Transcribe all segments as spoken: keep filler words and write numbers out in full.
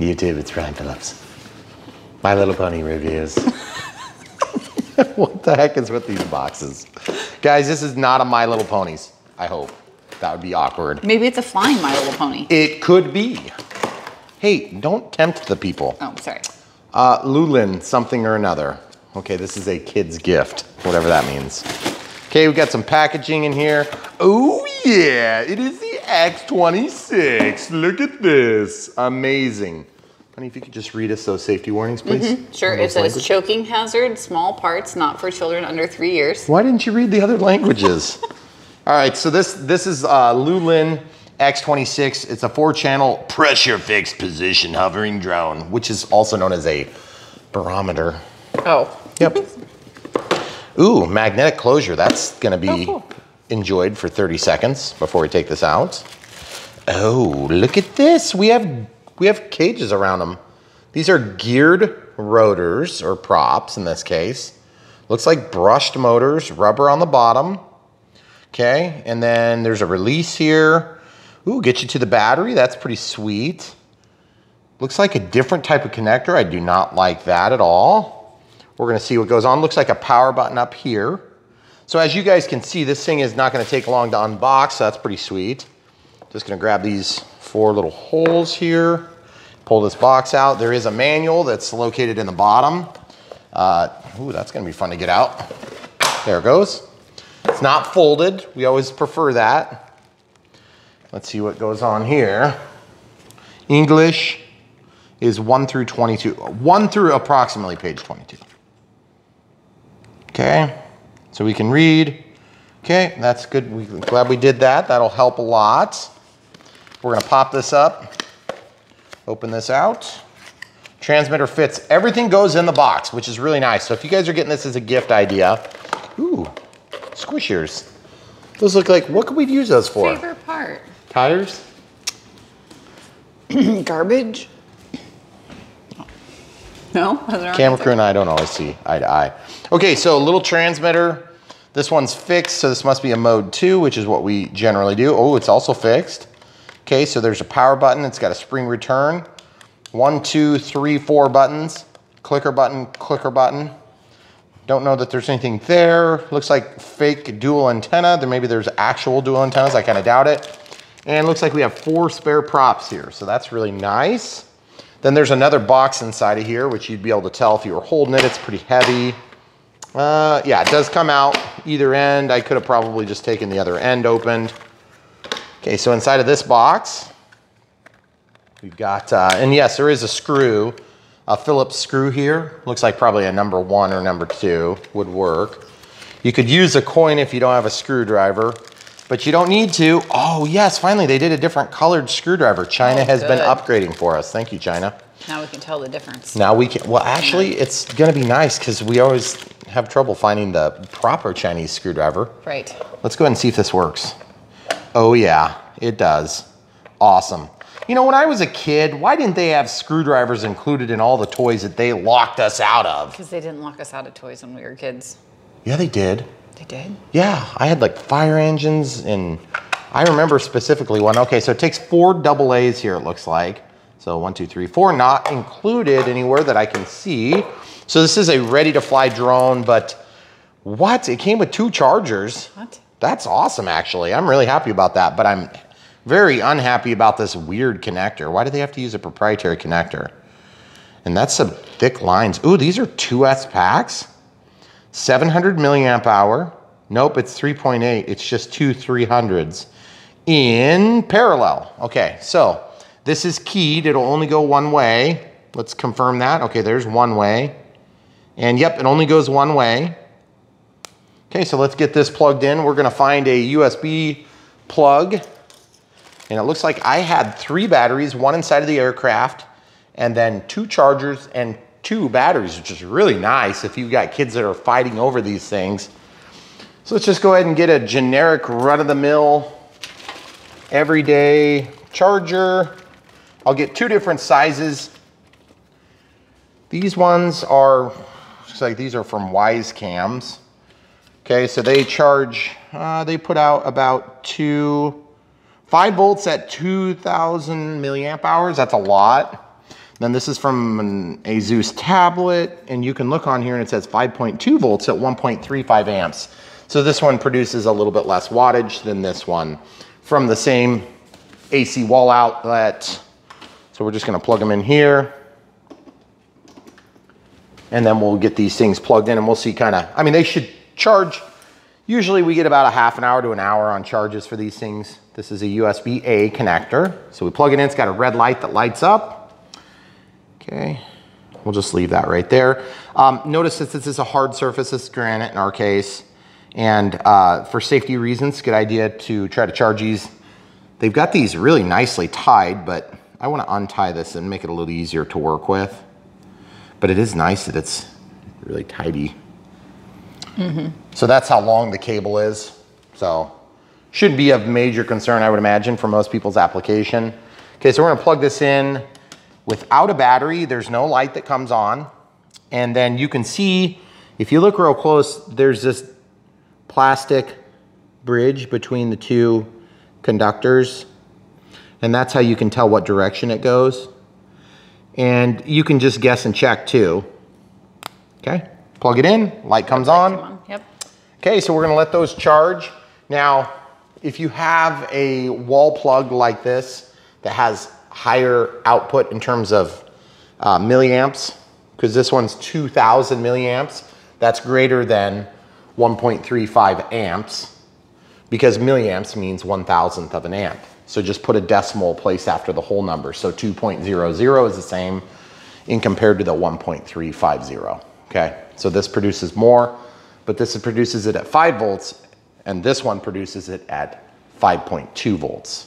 YouTube, it's Brian Phillips. My Little Pony reviews. What the heck is with these boxes? Guys, this is not a My Little Ponies, I hope. That would be awkward. Maybe it's a flying My Little Pony. It could be. Hey, don't tempt the people. Oh, sorry. Uh, Loolinn, something or another. Okay, this is a kid's gift, whatever that means. Okay, we've got some packaging in here. Oh yeah, it is the X twenty-six. Look at this, amazing. Honey, if you could just read us those safety warnings, please. Mm-hmm. Sure, it says language. Choking hazard, small parts, not for children under three years. Why didn't you read the other languages? All right, so this, this is uh, Loolinn X twenty-six. It's a four channel pressure fixed position hovering drone, which is also known as a barometer. Oh. Yep. Ooh, magnetic closure. That's gonna be oh, cool. enjoyed for thirty seconds before we take this out. Oh, look at this. We have we have cages around them. These are geared rotors or props in this case. Looks like brushed motors, rubber on the bottom. Okay, and then there's a release here. Ooh, get you to the battery. That's pretty sweet. Looks like a different type of connector. I do not like that at all. We're gonna see what goes on. Looks like a power button up here. So as you guys can see, this thing is not gonna take long to unbox, so that's pretty sweet. Just gonna grab these four little holes here, pull this box out. There is a manual that's located in the bottom. Uh, ooh, that's gonna be fun to get out. There it goes. It's not folded, we always prefer that. Let's see what goes on here. English is one through twenty-two, one through approximately page twenty-two. Okay, so we can read. Okay, that's good. We're glad we did that. That'll help a lot. We're gonna pop this up, open this out. Transmitter fits, everything goes in the box, which is really nice. So if you guys are getting this as a gift idea, ooh, squishers. Those look like, what could we use those for? Favorite part. Tires? Garbage? No? Camera crew and I don't always see eye to eye. Okay, so a little transmitter. This one's fixed, so this must be a mode two, which is what we generally do. Oh, it's also fixed. Okay, so there's a power button. It's got a spring return. One, two, three, four buttons. Clicker button, clicker button. Don't know that there's anything there. Looks like fake dual antenna. There maybe there's actual dual antennas. I kind of doubt it. And it looks like we have four spare props here, so that's really nice. Then there's another box inside of here, which you'd be able to tell if you were holding it. It's pretty heavy. Uh, yeah, it does come out either end. I could have probably just taken the other end opened. Okay, so inside of this box, we've got, uh, and yes, there is a screw, a Phillips screw here. Looks like probably a number one or number two would work. You could use a coin if you don't have a screwdriver, but you don't need to. Oh yes, finally they did a different colored screwdriver. China oh, has good. been upgrading for us. Thank you, China. Now we can tell the difference. Now we can, well actually it's gonna be nice because we always have trouble finding the proper Chinese screwdriver. Right. Let's go ahead and see if this works. Oh yeah, it does. Awesome. You know, when I was a kid, why didn't they have screwdrivers included in all the toys that they locked us out of? Because they didn't lock us out of toys when we were kids. Yeah, they did. They did? Yeah, I had like fire engines and I remember specifically one. Okay, so it takes four double A's here, it looks like. So one, two, three, four, not included anywhere that I can see. So this is a ready to fly drone, but what? It came with two chargers. What? That's awesome, actually. I'm really happy about that, but I'm very unhappy about this weird connector. Why do they have to use a proprietary connector? And that's some thick lines. Ooh, these are two S packs. seven hundred milliamp hour. Nope, it's three point eight. It's just two three hundreds in parallel. Okay, so this is keyed. It'll only go one way. Let's confirm that. Okay, there's one way. And yep, it only goes one way. Okay, so let's get this plugged in. We're gonna find a U S B plug. And it looks like I had three batteries, one inside of the aircraft, and then two chargers and two batteries, which is really nice if you've got kids that are fighting over these things. So let's just go ahead and get a generic run-of-the-mill everyday charger. I'll get two different sizes. These ones are, looks like these are from Wise Cams. Okay, so they charge, uh, they put out about two, five volts at two thousand milliamp hours. That's a lot. Then this is from an Asus tablet, and you can look on here and it says five point two volts at one point three five amps. So this one produces a little bit less wattage than this one from the same A C wall outlet. So we're just gonna plug them in here, and then we'll get these things plugged in and we'll see kind of, I mean, they should charge. Usually we get about a half an hour to an hour on charges for these things. This is a U S B A connector. So we plug it in, it's got a red light that lights up. Okay, we'll just leave that right there. Um, notice that this is a hard surface, it's granite in our case. And uh, for safety reasons, good idea to try to charge these. They've got these really nicely tied, but I wanna untie this and make it a little easier to work with. But it is nice that it's really tidy. Mm-hmm. So that's how long the cable is. So should be of major concern, I would imagine, for most people's application. Okay, so we're gonna plug this in without a battery. There's no light that comes on. And then you can see, if you look real close, there's this plastic bridge between the two conductors. And that's how you can tell what direction it goes. And you can just guess and check too. Okay, plug it in, light comes on. Light come on. Yep. Okay, so we're gonna let those charge. Now, if you have a wall plug like this that has higher output in terms of uh, milliamps, because this one's two thousand milliamps, that's greater than one point three five amps, because milliamps means one thousandth of an amp. So just put a decimal place after the whole number. So two point zero zero is the same in compared to the one point three five zero, okay? So this produces more, but this produces it at five volts, and this one produces it at five point two volts.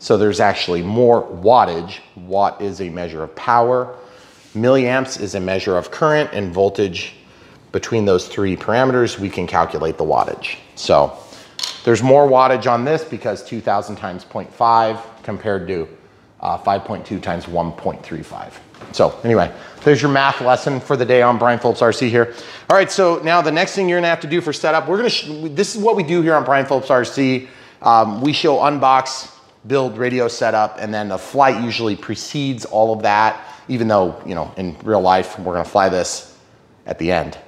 So there's actually more wattage. Watt is a measure of power. Milliamps is a measure of current, and voltage, between those three parameters, we can calculate the wattage. So there's more wattage on this because two thousand times zero point five compared to uh, five point two times one point three five. So anyway, there's your math lesson for the day on Brian Phillips R C here. All right, so now the next thing you're gonna have to do for setup, we're gonna, sh this is what we do here on Brian Phillips R C. Um, we show unbox, build, radio setup, and then the flight usually precedes all of that, even though, you know, in real life, we're gonna fly this at the end.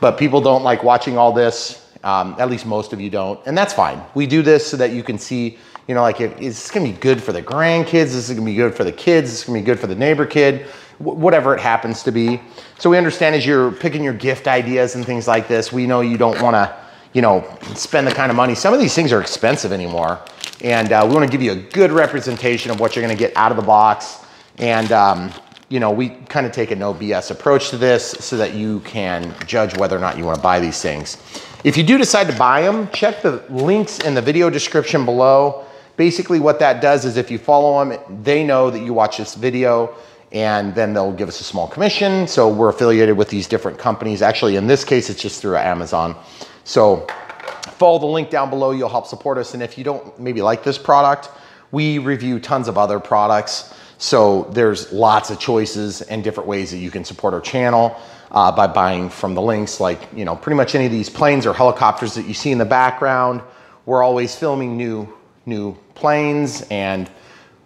But people don't like watching all this. Um, at least most of you don't, and that's fine. We do this so that you can see, you know, like, if, is this gonna be good for the grandkids? Is this gonna be good for the kids? Is this gonna be good for the neighbor kid? W whatever it happens to be. So we understand as you're picking your gift ideas and things like this, we know you don't wanna, you know, spend the kind of money. Some of these things are expensive anymore. And uh, we wanna give you a good representation of what you're gonna get out of the box. And, um, you know, we kind of take a no B S approach to this so that you can judge whether or not you wanna buy these things. If you do decide to buy them, check the links in the video description below. Basically what that does is if you follow them, they know that you watch this video, and then they'll give us a small commission. So we're affiliated with these different companies. Actually, in this case, it's just through Amazon. So follow the link down below, you'll help support us. And if you don't maybe like this product, we review tons of other products. So there's lots of choices and different ways that you can support our channel. Uh, by buying from the links, like, you know, pretty much any of these planes or helicopters that you see in the background. We're always filming new new planes, and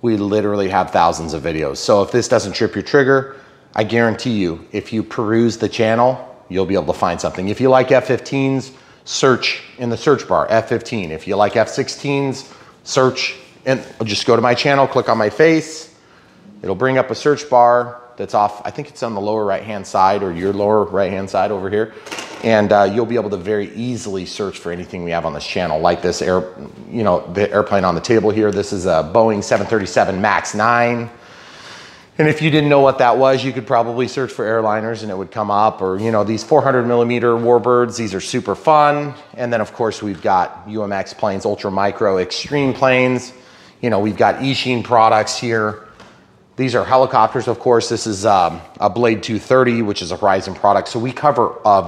we literally have thousands of videos. So if this doesn't trip your trigger, I guarantee you, if you peruse the channel, you'll be able to find something. If you like F fifteens, search in the search bar, F fifteen. If you like F sixteens, search, and just go to my channel, click on my face. It'll bring up a search bar. That's off, I think it's on the lower right-hand side, or your lower right-hand side over here. And uh, you'll be able to very easily search for anything we have on this channel, like this air, you know, the airplane on the table here. This is a Boeing seven thirty-seven max nine. And if you didn't know what that was, you could probably search for airliners and it would come up, or, you know, these four hundred millimeter warbirds, these are super fun. And then of course we've got U M X planes, ultra micro, extreme planes. You know, we've got Eachine products here. These are helicopters, of course. This is um, a Blade two thirty, which is a Horizon product. So we cover a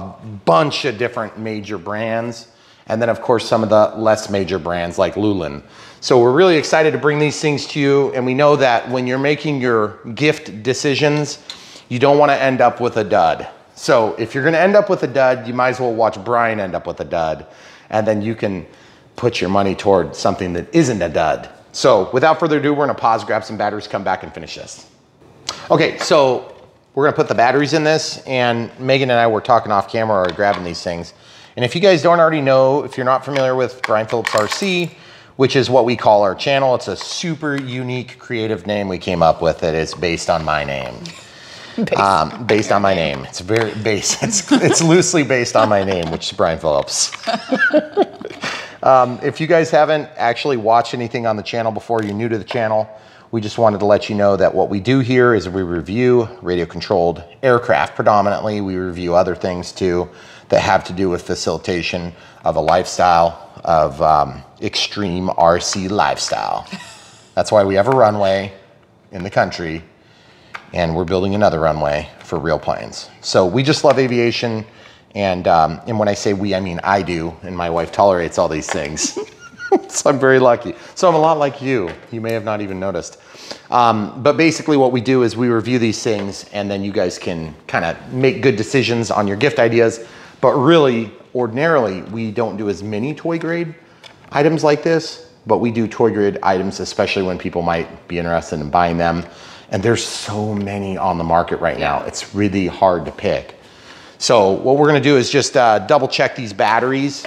bunch of different major brands. And then of course, some of the less major brands like Loolinn. So we're really excited to bring these things to you. And we know that when you're making your gift decisions, you don't wanna end up with a dud. So if you're gonna end up with a dud, you might as well watch Brian end up with a dud. And then you can put your money toward something that isn't a dud. So without further ado, we're gonna pause, grab some batteries, come back and finish this. Okay, so we're gonna put the batteries in this, and Megan and I were talking off camera or grabbing these things. And if you guys don't already know, if you're not familiar with Brian Phillips R C, which is what we call our channel, it's a super unique creative name we came up with that is based on my name. Based, um, based on my name. name. It's very based, it's, it's loosely based on my name, which is Brian Phillips. um, if you guys haven't actually watched anything on the channel before, you're new to the channel, we just wanted to let you know that what we do here is we review radio controlled aircraft predominantly. We review other things too that have to do with facilitation of a lifestyle, of um, extreme R C lifestyle. That's why we have a runway in the country, and we're building another runway for real planes. So we just love aviation, and um, and when I say we, I mean I do, and my wife tolerates all these things. So I'm very lucky. So I'm a lot like you. You may have not even noticed. Um, but basically what we do is we review these things, and then you guys can kind of make good decisions on your gift ideas. But really, ordinarily, we don't do as many toy grade items like this, but we do toy grade items, especially when people might be interested in buying them. And there's so many on the market right now. It's really hard to pick. So what we're gonna do is just uh, double check these batteries.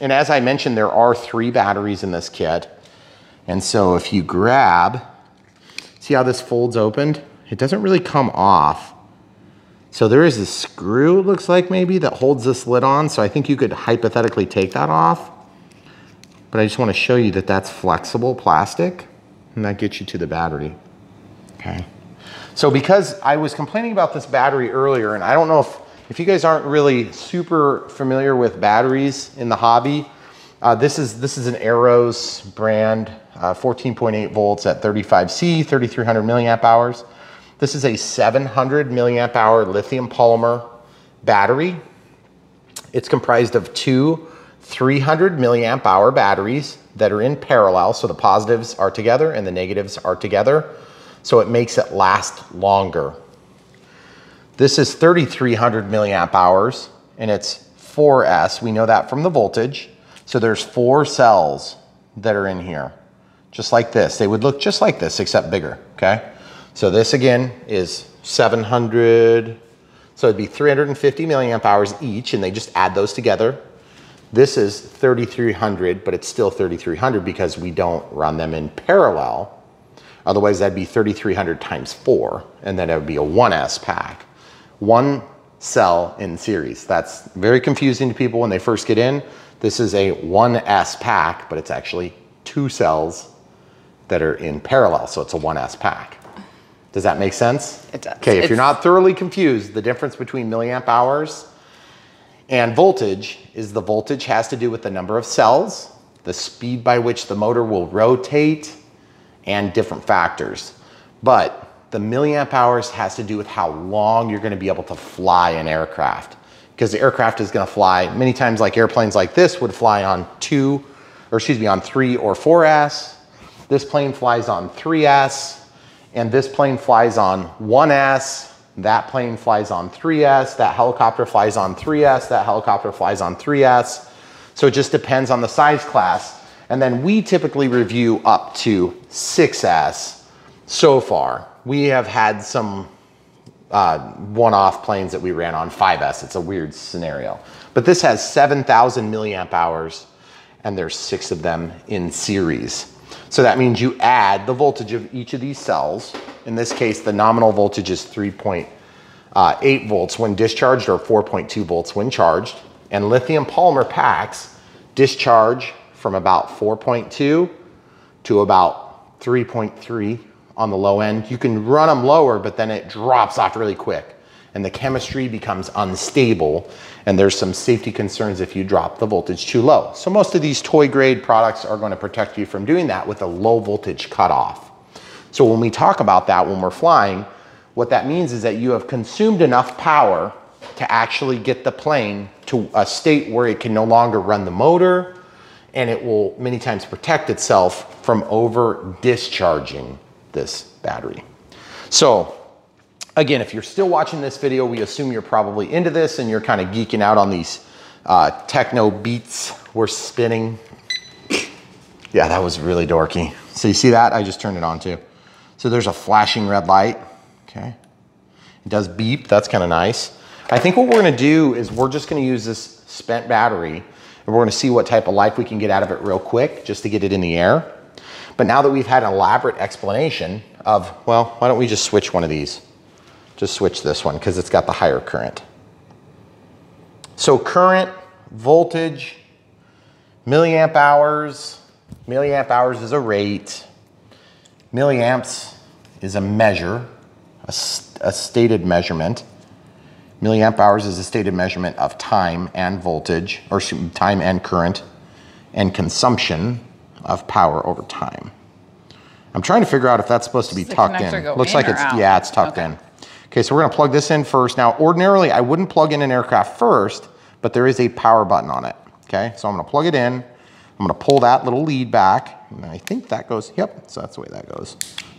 And as I mentioned, there are three batteries in this kit. And so if you grab, see how this folds opened? It doesn't really come off. So there is a screw, it looks like maybe, that holds this lid on. So I think you could hypothetically take that off. But I just wanna show you that that's flexible plastic, and that gets you to the battery. Okay. So because I was complaining about this battery earlier, and I don't know if If you guys aren't really super familiar with batteries in the hobby, uh, this is this is an Aeros brand, uh, fourteen point eight volts at thirty-five C, thirty-three hundred milliamp hours. This is a seven hundred milliamp hour lithium polymer battery. It's comprised of two three hundred milliamp hour batteries that are in parallel, so the positives are together and the negatives are together, so it makes it last longer. This is thirty-three hundred milliamp hours, and it's four S. We know that from the voltage. So there's four cells that are in here, just like this. They would look just like this, except bigger, okay? So this again is seven hundred, so it'd be three hundred fifty milliamp hours each, and they just add those together. This is thirty-three hundred, but it's still thirty-three hundred because we don't run them in parallel. Otherwise, that'd be thirty-three hundred times four, and then it would be a one S pack. One cell in series. That's very confusing to people when they first get in. This is a one S pack, but it's actually two cells that are in parallel, so it's a one S pack. Does that make sense? It does. Okay, if it's... you're not thoroughly confused, the difference between milliamp hours and voltage is the voltage has to do with the number of cells, the speed by which the motor will rotate, and different factors. But the milliamp hours has to do with how long you're gonna be able to fly an aircraft, because the aircraft is gonna fly many times, like airplanes like this would fly on two, or excuse me, on three or four S. This plane flies on three S, and this plane flies on one S, that plane flies on three S, that helicopter flies on three S, that helicopter flies on three S. So it just depends on the size class. And then we typically review up to six S so far. We have had some uh, one-off planes that we ran on five S. It's a weird scenario. But this has seven thousand milliamp hours, and there's six of them in series. So that means you add the voltage of each of these cells. In this case, the nominal voltage is three point eight volts when discharged, or four point two volts when charged. And lithium polymer packs discharge from about four point two to about three point three. On the low end. You can run them lower, but then it drops off really quick, and the chemistry becomes unstable, and there's some safety concerns if you drop the voltage too low. So most of these toy grade products are going to protect you from doing that with a low voltage cutoff. So when we talk about that when we're flying, what that means is that you have consumed enough power to actually get the plane to a state where it can no longer run the motor, and it will many times protect itself from over discharging this battery. So again, if you're still watching this video, we assume you're probably into this and you're kind of geeking out on these uh, techno beats we're spinning. Yeah, that was really dorky. So you see that? I just turned it on too. So there's a flashing red light. Okay. It does beep, that's kind of nice. I think what we're gonna do is we're just gonna use this spent battery and we're gonna see what type of life we can get out of it real quick just to get it in the air. But now that we've had an elaborate explanation of, well, why don't we just switch one of these? Just switch this one because it's got the higher current. So current, voltage, milliamp hours. Milliamp hours is a rate. Milliamps is a measure, a, st a stated measurement. Milliamp hours is a stated measurement of time and voltage, or time and current, and consumption of power over time. I'm trying to figure out if that's supposed to be tucked in. Looks like it's, yeah, it's tucked in. Okay, so we're gonna plug this in first. Now, ordinarily, I wouldn't plug in an aircraft first, but there is a power button on it, okay? So I'm gonna plug it in. I'm gonna pull that little lead back, and I think that goes, yep, so that's the way that goes.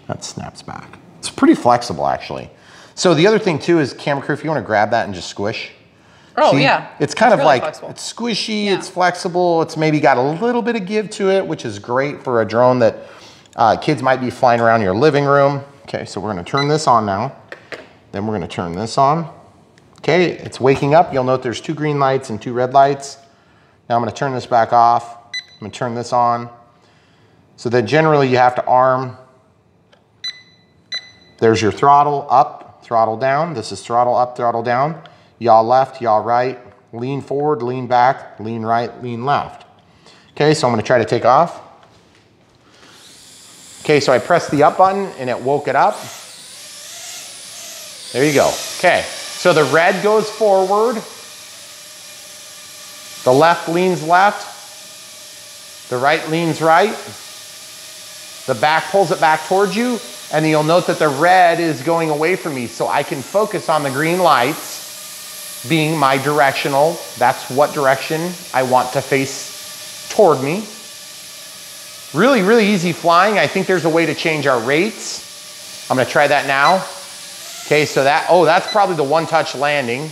That snaps back. It's pretty flexible, actually. So the other thing too is, camera crew, if you wanna grab that and just squish. Oh, see, yeah. It's kind it's of really like, flexible. It's squishy, yeah. It's flexible, it's maybe got a little bit of give to it, which is great for a drone that uh, kids might be flying around your living room. Okay, so we're gonna turn this on now. Then we're gonna turn this on. Okay, it's waking up. You'll note there's two green lights and two red lights. Now I'm gonna turn this back off. I'm gonna turn this on. So then generally you have to arm. There's your throttle up, throttle down. This is throttle up, throttle down. Yaw left, yaw right. Lean forward, lean back, lean right, lean left. Okay, so I'm gonna try to take off. Okay, so I pressed the up button and it woke it up. There you go. Okay, so the red goes forward. The left leans left. The right leans right. The back pulls it back towards you, and you'll note that the red is going away from me, so I can focus on the green lights being my directional. That's what direction I want to face toward me. Really, really easy flying. I think there's a way to change our rates. I'm gonna try that now. Okay, so that, oh, that's probably the one-touch landing.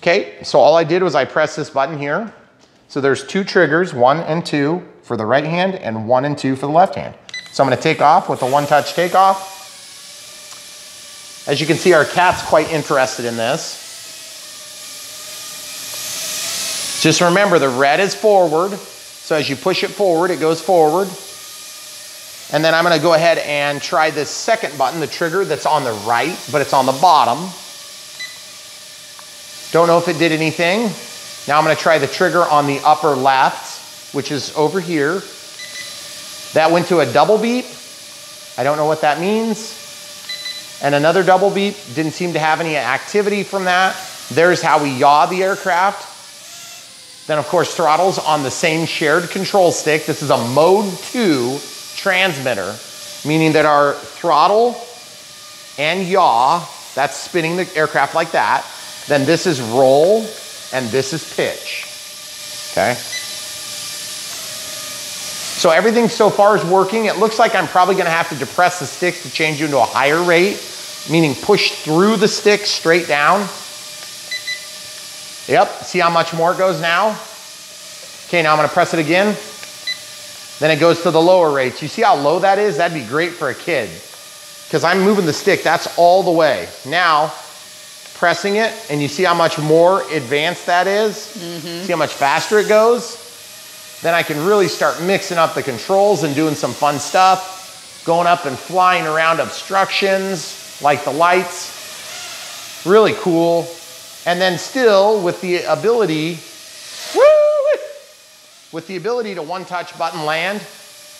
Okay, so all I did was I pressed this button here. So there's two triggers, one and two for the right hand and one and two for the left hand. So I'm gonna take off with a one-touch takeoff. As you can see, our cat's quite interested in this. Just remember, the red is forward. So as you push it forward, it goes forward. And then I'm gonna go ahead and try this second button, the trigger that's on the right, but it's on the bottom. Don't know if it did anything. Now I'm gonna try the trigger on the upper left, which is over here. That went to a double beep. I don't know what that means. And another double beep, didn't seem to have any activity from that. There's how we yaw the aircraft. Then of course, throttles on the same shared control stick. This is a mode two transmitter, meaning that our throttle and yaw, that's spinning the aircraft like that. Then this is roll and this is pitch, okay? So everything so far is working. It looks like I'm probably gonna have to depress the sticks to change you into a higher rate, meaning push through the stick straight down. Yep, see how much more it goes now? Okay, now I'm gonna press it again. Then it goes to the lower rates. You see how low that is? That'd be great for a kid because I'm moving the stick, that's all the way. Now, pressing it, and you see how much more advanced that is? Mm-hmm. See how much faster it goes? Then I can really start mixing up the controls and doing some fun stuff, going up and flying around obstructions, like the lights, really cool. And then still with the ability, woo! With the ability to one-touch button land,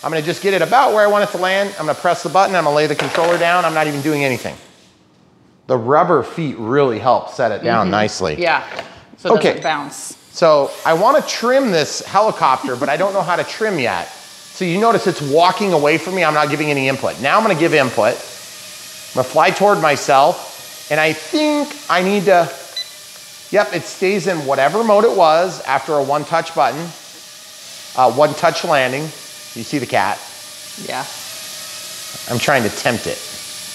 I'm gonna just get it about where I want it to land. I'm gonna press the button, I'm gonna lay the controller down. I'm not even doing anything. The rubber feet really help set it down mm-hmm. nicely. Yeah, so it okay. doesn't bounce. So I wanna trim this helicopter, but I don't know how to trim yet. So you notice it's walking away from me. I'm not giving any input. Now I'm gonna give input. I'm gonna fly toward myself, and I think I need to, yep, it stays in whatever mode it was after a one-touch button. Uh, one touch landing. You see the cat? Yeah. I'm trying to tempt it.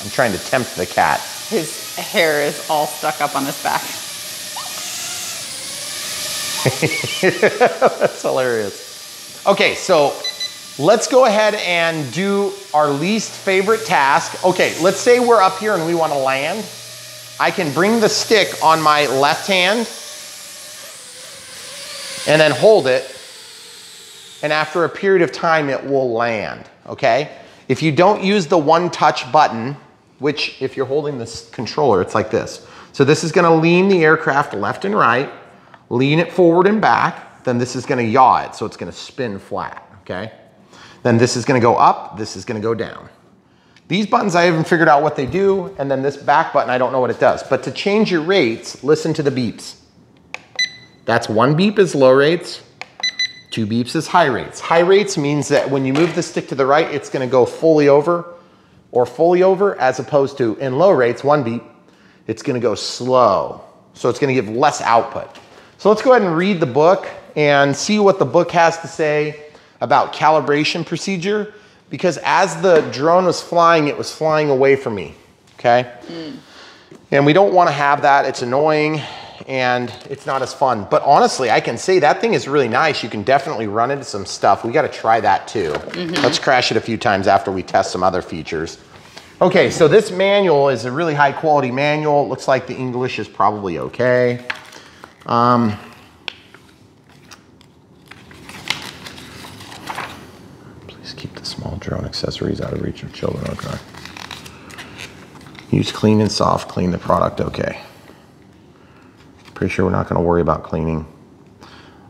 I'm trying to tempt the cat. His hair is all stuck up on his back. That's hilarious. Okay, so Let's go ahead and do our least favorite task. Okay, let's say we're up here and we want to land. I can bring the stick on my left hand and then hold it. And after a period of time, it will land, okay? If you don't use the one touch button, which if you're holding this controller, it's like this. So this is gonna lean the aircraft left and right, lean it forward and back, then this is gonna yaw it, so it's gonna spin flat, okay? Then this is gonna go up, this is gonna go down. These buttons, I haven't figured out what they do, and then this back button, I don't know what it does. But to change your rates, listen to the beeps. That's one beep is low rates, two beeps is high rates. High rates means that when you move the stick to the right, it's gonna go fully over or fully over, as opposed to in low rates, one beep, it's gonna go slow. So it's gonna give less output. So let's go ahead and read the book and see what the book has to say about calibration procedure, because as the drone was flying, it was flying away from me, okay? Mm. And we don't wanna have that, it's annoying and it's not as fun. But honestly, I can say that thing is really nice. You can definitely run into some stuff. We gotta try that too. Mm-hmm. Let's crash it a few times after we test some other features. Okay, so this manual is a really high quality manual. It looks like the English is probably okay. Um, please keep the small drone accessories out of reach of children, okay. Use clean and soft, clean the product, okay. Pretty sure we're not gonna worry about cleaning.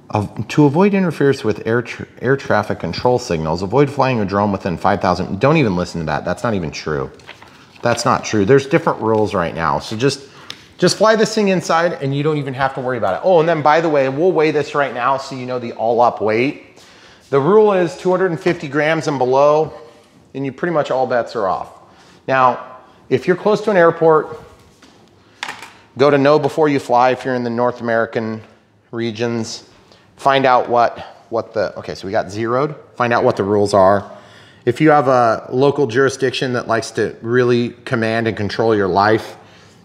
Uh, to avoid interference with air, tra air traffic control signals, avoid flying a drone within five thousand. Don't even listen to that, that's not even true. That's not true, there's different rules right now. So just, just fly this thing inside and you don't even have to worry about it. Oh, and then by the way, we'll weigh this right now so you know the all up weight. The rule is two hundred fifty grams and below, and you pretty much all bets are off. Now, if you're close to an airport, go to Know Before You Fly if you're in the North American regions. Find out what, what the, okay, so we got zeroed. Find out what the rules are. If you have a local jurisdiction that likes to really command and control your life,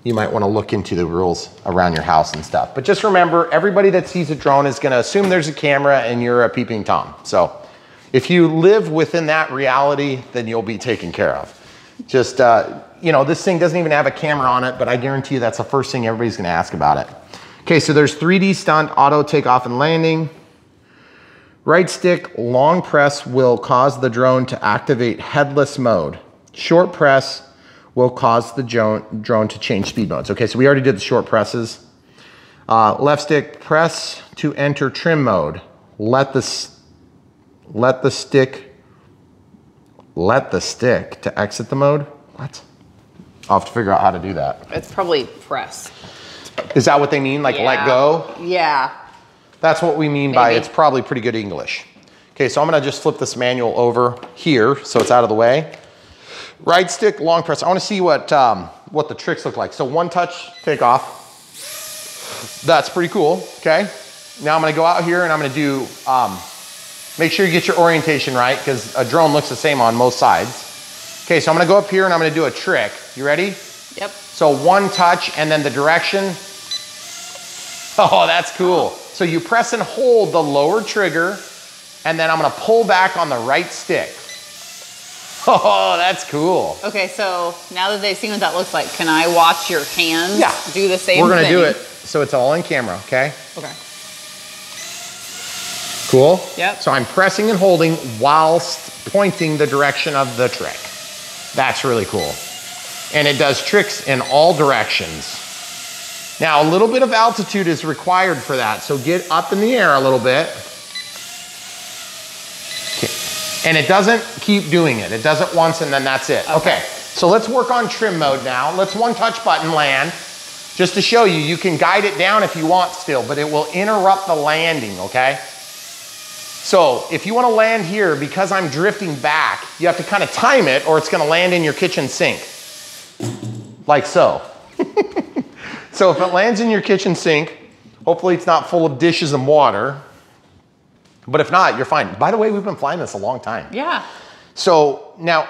you might wanna look into the rules around your house and stuff. But just remember, everybody that sees a drone is gonna assume there's a camera and you're a peeping Tom. So if you live within that reality, then you'll be taken care of. Just, uh, you know, this thing doesn't even have a camera on it, but I guarantee you that's the first thing everybody's gonna ask about it. Okay, so there's three D stunt, auto takeoff and landing. Right stick, long press will cause the drone to activate headless mode. Short press will cause the drone to change speed modes. Okay, so we already did the short presses. Uh, left stick, press to enter trim mode. Let the, let the stick, let the stick to exit the mode. What? I'll have to figure out how to do that. It's probably press. Is that what they mean? Like yeah. Let go? Yeah. That's what we mean Maybe. by it's probably pretty good English. Okay, so I'm gonna just flip this manual over here so it's out of the way. Right stick, long press. I wanna see what um, what the tricks look like. So one touch, take off. That's pretty cool, okay? Now I'm gonna go out here and I'm gonna do, um, make sure you get your orientation right because a drone looks the same on most sides. Okay, so I'm gonna go up here and I'm gonna do a trick. You ready? Yep. So one touch and then the direction. Oh, that's cool. So you press and hold the lower trigger and then I'm gonna pull back on the right stick. Oh, that's cool. Okay, so now that they've seen what that looks like, can I watch your hands yeah. do the same thing? We're gonna thing? do it, so it's all in camera, okay? Okay. Cool? Yep. So I'm pressing and holding whilst pointing the direction of the trick. That's really cool. And it does tricks in all directions. Now, a little bit of altitude is required for that. So get up in the air a little bit. Okay. And it doesn't keep doing it. It does it once and then that's it. Okay. okay. So let's work on trim mode now. Let's one touch button land. Just to show you, you can guide it down if you want still, but it will interrupt the landing, okay? So if you wanna land here, because I'm drifting back, you have to kind of time it or it's gonna land in your kitchen sink. Like so. So if it lands in your kitchen sink, hopefully it's not full of dishes and water, but if not, you're fine. By the way, we've been flying this a long time. Yeah. So now,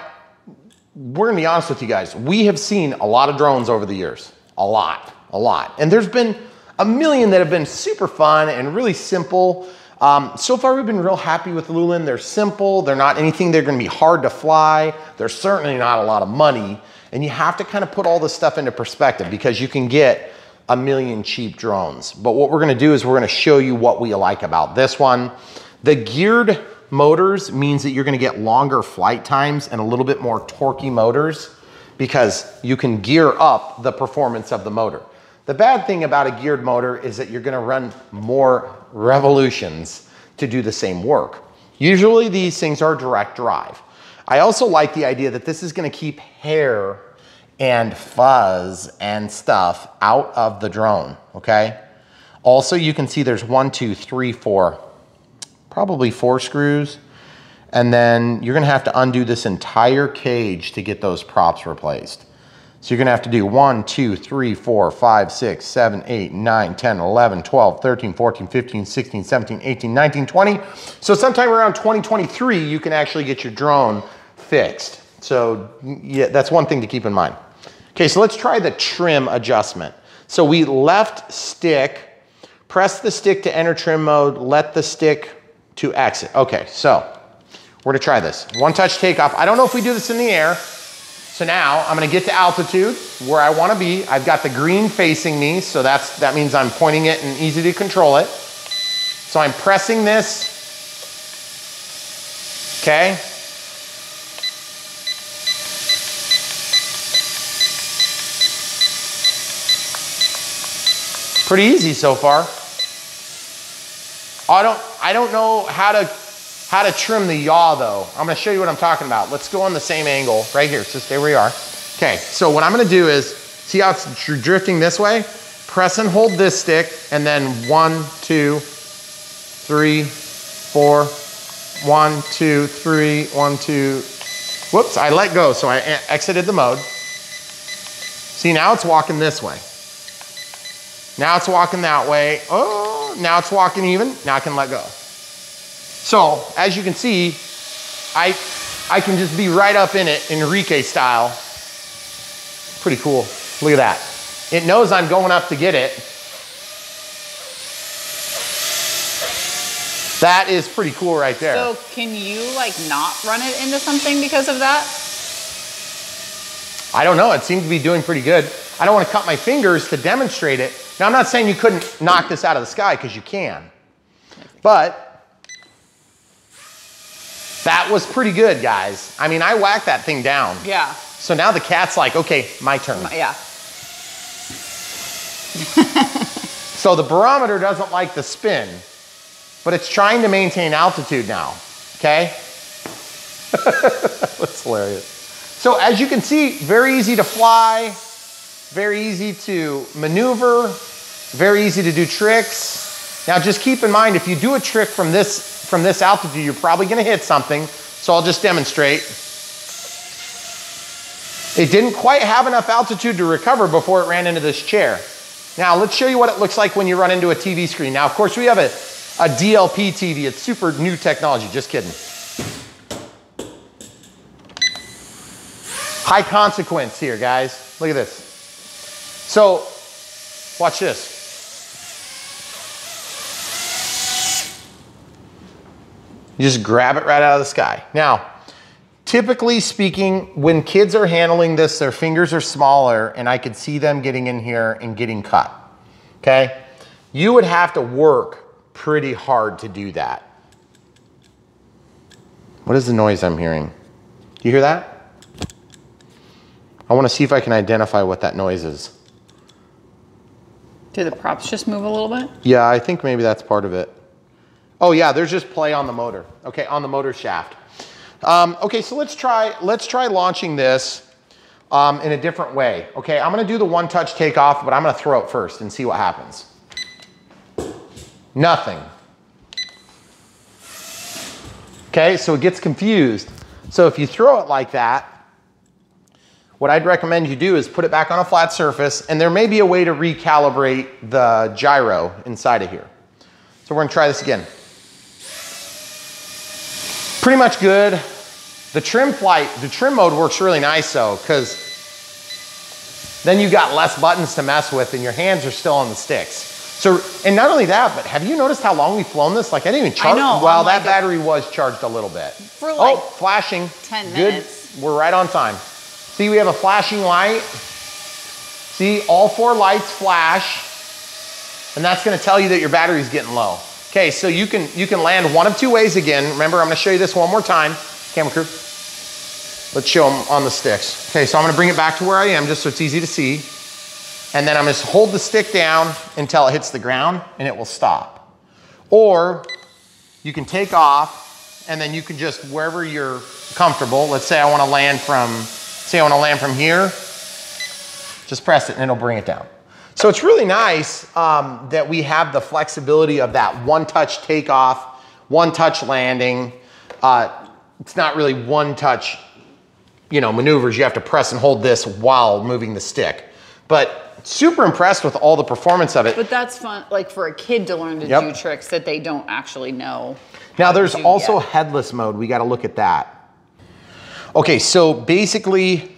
we're gonna be honest with you guys. We have seen a lot of drones over the years. A lot, a lot. And there's been a million that have been super fun and really simple. Um, so far we've been real happy with Loolinn. They're simple, they're not anything they're gonna be hard to fly, they're certainly not a lot of money, and you have to kind of put all this stuff into perspective because you can get a million cheap drones. But what we're gonna do is we're gonna show you what we like about this one. The geared motors means that you're gonna get longer flight times and a little bit more torquey motors because you can gear up the performance of the motor. The bad thing about a geared motor is that you're gonna run more revolutions to do the same work. Usually these things are direct drive. I also like the idea that this is gonna keep hair and fuzz and stuff out of the drone, okay? Also, you can see there's one, two, three, four, probably four screws. And then you're gonna have to undo this entire cage to get those props replaced. So you're gonna have to do one, two, three, four, five, six, seven, eight, nine, ten, eleven, twelve, thirteen, fourteen, fifteen, sixteen, seventeen, eighteen, nineteen, twenty. So sometime around twenty twenty-three, you can actually get your drone fixed. So yeah, that's one thing to keep in mind. Okay, so let's try the trim adjustment. So we left stick, press the stick to enter trim mode, let the stick to exit. Okay, so we're gonna try this. One touch takeoff. I don't know if we do this in the air. So now I'm gonna get to altitude where I wanna be. I've got the green facing me, so that's, that means I'm pointing it and easy to control it. So I'm pressing this, okay? Pretty easy so far. I don't, I don't know how to, how to trim the yaw though. I'm gonna show you what I'm talking about. Let's go on the same angle right here, so stay where you are. Okay, so what I'm gonna do is, see how it's drifting this way? Press and hold this stick, and then one, two, three, four, one, two, three, one, two. Whoops, I let go, so I exited the mode. See, now it's walking this way. Now it's walking that way. Oh, now it's walking even, now I can let go. So as you can see, I, I can just be right up in it, Enrique style. Pretty cool, look at that. It knows I'm going up to get it. That is pretty cool right there. So can you like not run it into something because of that? I don't know, it seemed to be doing pretty good. I don't want to cut my fingers to demonstrate it. Now I'm not saying you couldn't knock this out of the sky, because you can, but that was pretty good, guys. I mean, I whacked that thing down. Yeah. So now the cat's like, okay, my turn. Yeah. So the barometer doesn't like the spin, but it's trying to maintain altitude now, okay? That's hilarious. So as you can see, very easy to fly, very easy to maneuver, very easy to do tricks. Now just keep in mind, if you do a trick from this from this altitude, you're probably gonna hit something. So I'll just demonstrate. It didn't quite have enough altitude to recover before it ran into this chair. Now let's show you what it looks like when you run into a T V screen. Now, of course, we have a, a D L P T V. It's super new technology, just kidding. High consequence here, guys. Look at this. So watch this. You just grab it right out of the sky. Now, typically speaking, when kids are handling this, their fingers are smaller and I could see them getting in here and getting cut, okay? You would have to work pretty hard to do that. What is the noise I'm hearing? Do you hear that? I wanna see if I can identify what that noise is. Do the props just move a little bit? Yeah, I think maybe that's part of it. Oh yeah, there's just play on the motor. Okay, on the motor shaft. Um, okay, so let's try let's try launching this um, in a different way. Okay, I'm gonna do the one touch takeoff, but I'm gonna throw it first and see what happens. Nothing. Okay, so it gets confused. So if you throw it like that, what I'd recommend you do is put it back on a flat surface, and there may be a way to recalibrate the gyro inside of here. So we're gonna try this again. Pretty much good. The trim flight, the trim mode works really nice though, because then you got less buttons to mess with and your hands are still on the sticks. So, and not only that, but have you noticed how long we've flown this? Like I didn't even charge. I know. Well, that battery was charged a little bit. For like oh, flashing. ten minutes. Good. We're right on time. See, we have a flashing light. See, all four lights flash. And that's gonna tell you that your battery's getting low. Okay, so you can, you can land one of two ways again. Remember, I'm gonna show you this one more time. Camera crew, let's show them on the sticks. Okay, so I'm gonna bring it back to where I am just so it's easy to see. And then I'm gonna hold the stick down until it hits the ground and it will stop. Or you can take off and then you can just, wherever you're comfortable, let's say I wanna land from, say I wanna land from here, just press it and it'll bring it down. So it's really nice um, that we have the flexibility of that one touch takeoff, one touch landing. Uh, it's not really one touch, you know, maneuvers. You have to press and hold this while moving the stick. But super impressed with all the performance of it. But that's fun, like for a kid to learn to yep. do tricks that they don't actually know. Now there's also yet. headless mode. We gotta look at that. Okay, so basically,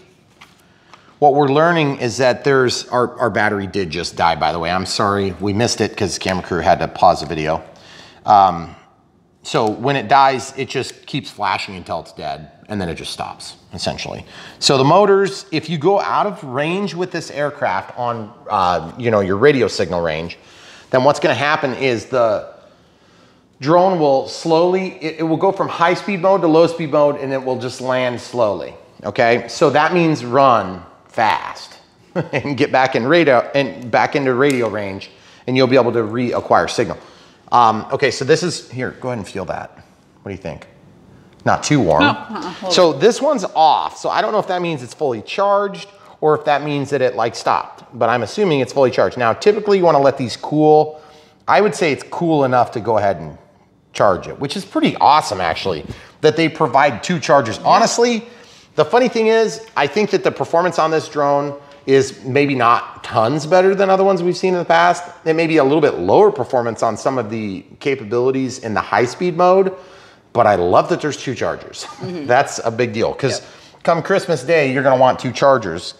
what we're learning is that there's, our, our battery did just die, by the way. I'm sorry, we missed it because camera crew had to pause the video. Um, so when it dies, it just keeps flashing until it's dead and then it just stops, essentially. So the motors, if you go out of range with this aircraft on uh, you know, your radio signal range, then what's gonna happen is the drone will slowly, it, it will go from high speed mode to low speed mode and it will just land slowly, okay? So that means run fast and get back in radio and back into radio range and you'll be able to reacquire signal. Um, okay, so this is, here, go ahead and feel that. What do you think? Not too warm. No, uh-uh, so this one's off. So I don't know if that means it's fully charged or if that means that it like stopped, but I'm assuming it's fully charged. Now, typically you wanna let these cool. I would say it's cool enough to go ahead and charge it, which is pretty awesome actually, that they provide two chargers. Yeah. Honestly, the funny thing is, I think that the performance on this drone is maybe not tons better than other ones we've seen in the past. It may be a little bit lower performance on some of the capabilities in the high-speed mode, but I love that there's two chargers. Mm-hmm. That's a big deal, because yep. come Christmas Day, you're gonna want two chargers.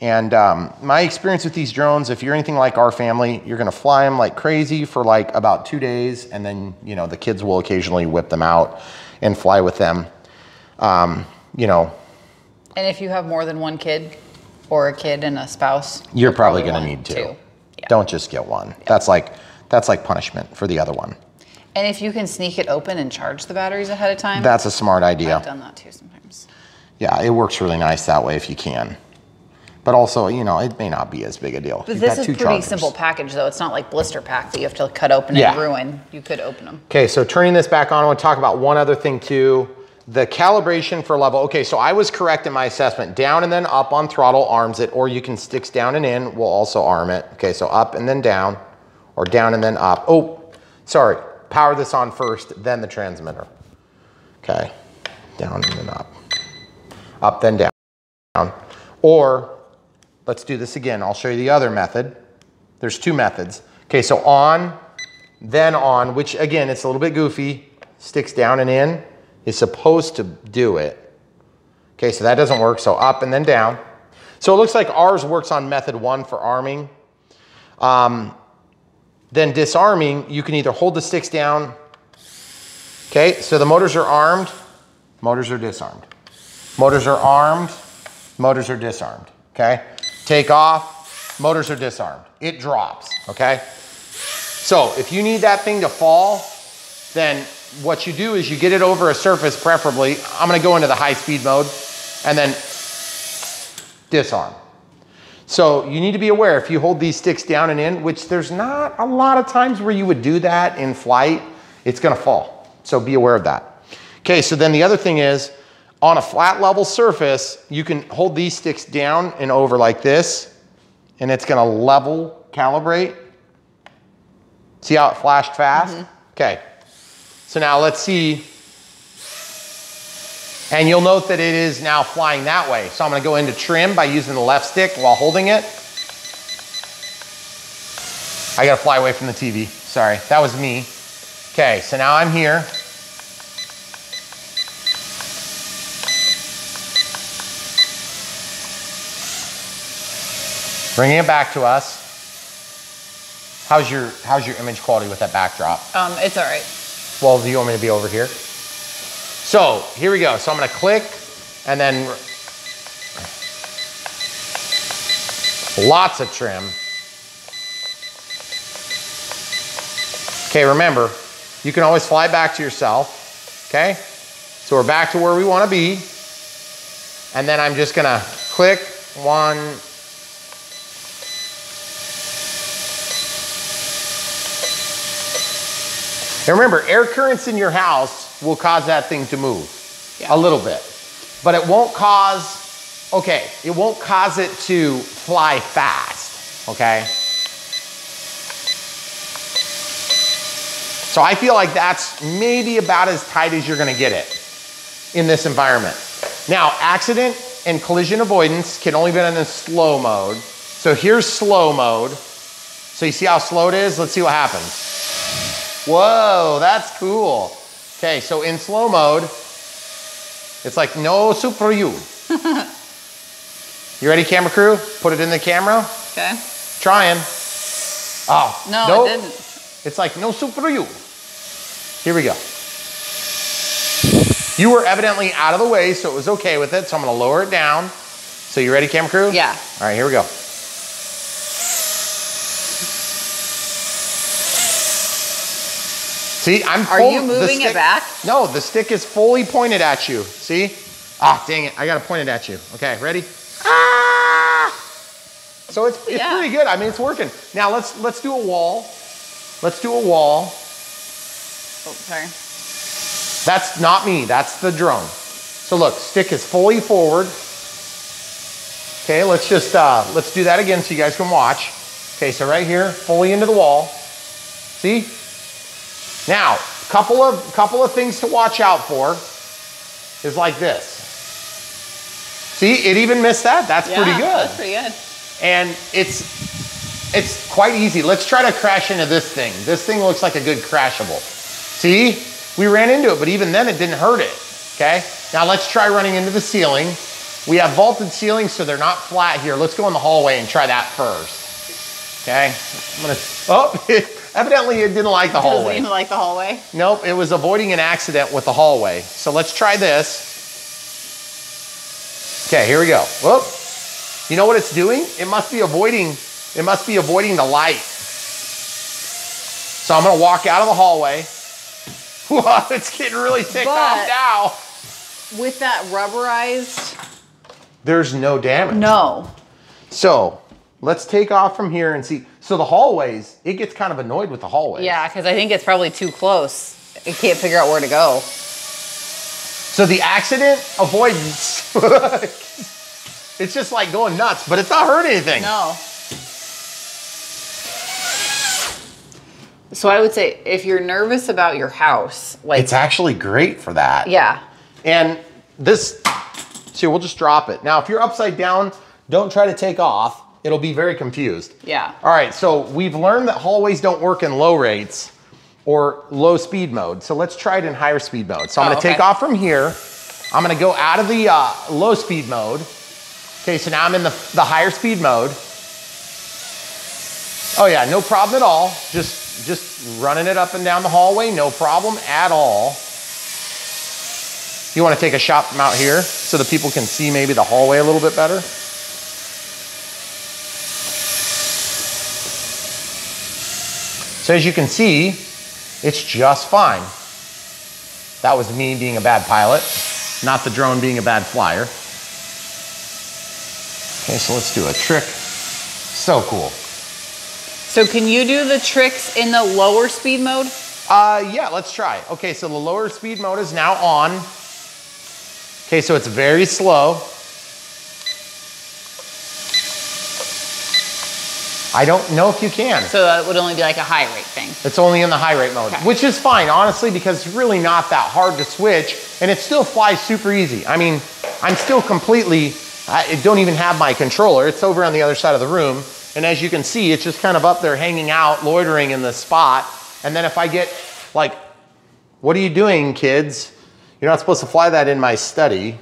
And um, my experience with these drones, if you're anything like our family, you're gonna fly them like crazy for like about two days, and then you know the kids will occasionally whip them out and fly with them. Um, you know. And if you have more than one kid or a kid and a spouse, you're probably, probably gonna need two. two. Yeah. Don't just get one. Yeah. That's like that's like punishment for the other one. And if you can sneak it open and charge the batteries ahead of time. That's a smart idea. I've done that too sometimes. Yeah, it works really nice that way if you can. But also, you know, it may not be as big a deal. But You've this is a pretty chargers. simple package though. It's not like blister pack that you have to cut open yeah. and ruin. You could open them. Okay, so turning this back on, I wanna talk about one other thing too. The calibration for level, okay, so I was correct in my assessment. Down and then up on throttle arms it, or you can sticks down and in, we'll also arm it. Okay, so up and then down, or down and then up. Oh, sorry, power this on first, then the transmitter. Okay, down and then up. Up, then down, down. Or, let's do this again, I'll show you the other method. There's two methods. Okay, so on, then on, which again, it's a little bit goofy, sticks down and in, is supposed to do it. Okay, so that doesn't work, so up and then down. So it looks like ours works on method one for arming. Um, then disarming, you can either hold the sticks down. Okay, so the motors are armed, motors are disarmed. Motors are armed, motors are disarmed, okay? Take off, motors are disarmed. It drops, okay? So if you need that thing to fall, then what you do is you get it over a surface, preferably. I'm gonna go into the high speed mode and then disarm. So you need to be aware if you hold these sticks down and in, which there's not a lot of times where you would do that in flight, it's gonna fall. So be aware of that. Okay, so then the other thing is on a flat level surface, you can hold these sticks down and over like this and it's gonna level calibrate. See how it flashed fast? Mm-hmm. Okay. So now let's see, and you'll note that it is now flying that way. So I'm gonna go into trim by using the left stick while holding it. I gotta fly away from the T V, sorry, that was me. Okay, so now I'm here. Bringing it back to us. How's your how's your image quality with that backdrop? Um, it's all right. Well, do you want me to be over here? So here we go. So I'm gonna click, and then lots of trim. Okay, remember, you can always fly back to yourself, okay? So we're back to where we wanna be. And then I'm just gonna click one. And remember, air currents in your house will cause that thing to move yeah. a little bit, but it won't cause, okay, it won't cause it to fly fast, okay? So I feel like that's maybe about as tight as you're gonna get it in this environment. Now, accident and collision avoidance can only be done in slow mode. So here's slow mode. So you see how slow it is? Let's see what happens. Whoa, that's cool. Okay, so in slow mode, it's like no super you. You ready, camera crew? Put it in the camera. Okay. Trying. Oh, no, nope. It didn't. It's like no super you. Here we go. You were evidently out of the way, so it was okay with it. So I'm gonna lower it down. So you ready, camera crew? Yeah. All right, here we go. See, I'm- Are you moving it back? No, the stick is fully pointed at you. See? Ah, dang it, I gotta point it at you. Okay, ready? Ah! So it's, it's yeah. pretty good. I mean, it's working. Now let's let's do a wall. Let's do a wall. Oh, sorry. That's not me, that's the drone. So look, stick is fully forward. Okay, let's just, uh, let's do that again so you guys can watch. Okay, so right here, fully into the wall. See? Now, couple of, couple of things to watch out for is like this. See, it even missed that, that's yeah, pretty good. That's pretty good. And it's, it's quite easy. Let's try to crash into this thing. This thing looks like a good crashable. See? We ran into it, but even then it didn't hurt it, okay? Now let's try running into the ceiling. We have vaulted ceilings, so they're not flat here. Let's go in the hallway and try that first, okay? I'm gonna, oh, it, evidently it didn't like the hallway. It didn't like the hallway? Nope, it was avoiding an accident with the hallway. So let's try this. Okay, here we go, whoop. You know what it's doing? It must be avoiding, it must be avoiding the light. So I'm gonna walk out of the hallway. Wow, it's getting really ticked off now. With that rubberized. There's no damage. No. So let's take off from here and see. So the hallways, it gets kind of annoyed with the hallways. Yeah, because I think it's probably too close. It can't figure out where to go. So the accident avoidance. It's just like going nuts, but it's not hurting anything. No. So I would say if you're nervous about your house, like- It's actually great for that. Yeah. And this, see, we'll just drop it. Now, if you're upside down, don't try to take off. It'll be very confused. Yeah. All right, so we've learned that hallways don't work in low rates or low speed mode. So let's try it in higher speed mode. So I'm oh, gonna okay. take off from here. I'm gonna go out of the uh, low speed mode. Okay, so now I'm in the, the higher speed mode. Oh yeah, no problem at all. Just. Just running it up and down the hallway, no problem at all. You want to take a shot from out here so the people can see maybe the hallway a little bit better? So as you can see, it's just fine. That was me being a bad pilot, not the drone being a bad flyer. Okay, so let's do a trick. So cool. So can you do the tricks in the lower speed mode? Uh, yeah, let's try. Okay, so the lower speed mode is now on. Okay, so it's very slow. I don't know if you can. So that would only be like a high rate thing. It's only in the high rate mode, okay. Which is fine, honestly, because it's really not that hard to switch and it still flies super easy. I mean, I'm still completely, I don't even have my controller. It's over on the other side of the room. And as you can see, it's just kind of up there hanging out, loitering in the spot. And then if I get like, what are you doing, kids? You're not supposed to fly that in my study,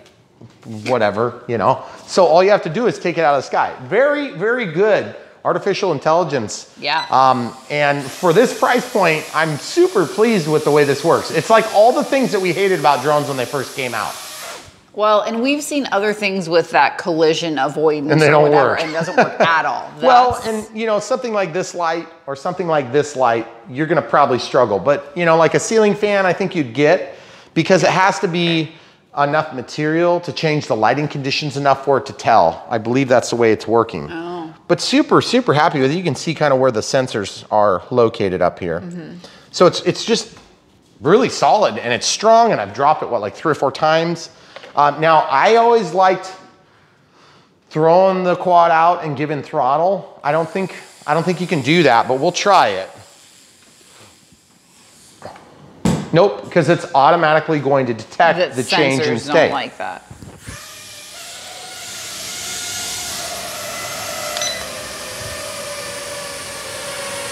whatever, you know? So all you have to do is take it out of the sky. Very, very good artificial intelligence. Yeah. Um, and for this price point, I'm super pleased with the way this works. It's like all the things that we hated about drones when they first came out. Well, and we've seen other things with that collision avoidance and they don't whatever, work. And it doesn't work at all. That's... Well, and you know, something like this light or something like this light, you're gonna probably struggle. But you know, like a ceiling fan, I think you'd get, because it has to be enough material to change the lighting conditions enough for it to tell. I believe that's the way it's working. Oh. But super, super happy with it. You can see kind of where the sensors are located up here. Mm-hmm. So it's, it's just really solid and it's strong, and I've dropped it, what, like three or four times? Um, now, I always liked throwing the quad out and giving throttle. I don't think I don't think you can do that, but we'll try it. Nope, because it's automatically going to detect that the change in state. Sensors don't like that.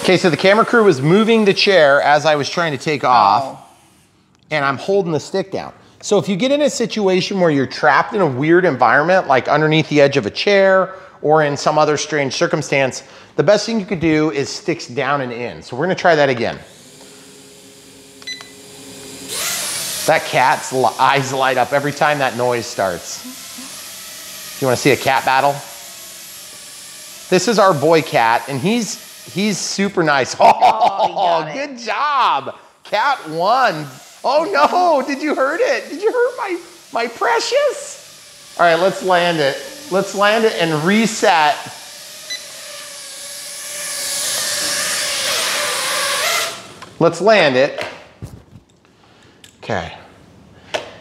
Okay, so the camera crew was moving the chair as I was trying to take off, oh. and I'm holding the stick down. So if you get in a situation where you're trapped in a weird environment, like underneath the edge of a chair or in some other strange circumstance, the best thing you could do is sticks down and in. So we're gonna try that again. That cat's eyes light up every time that noise starts. You wanna see a cat battle? This is our boy cat, and he's he's super nice. Oh, oh good it. job. Cat won. Oh no, did you hurt it? Did you hurt my, my precious? All right, let's land it. Let's land it and reset. Let's land it. Okay.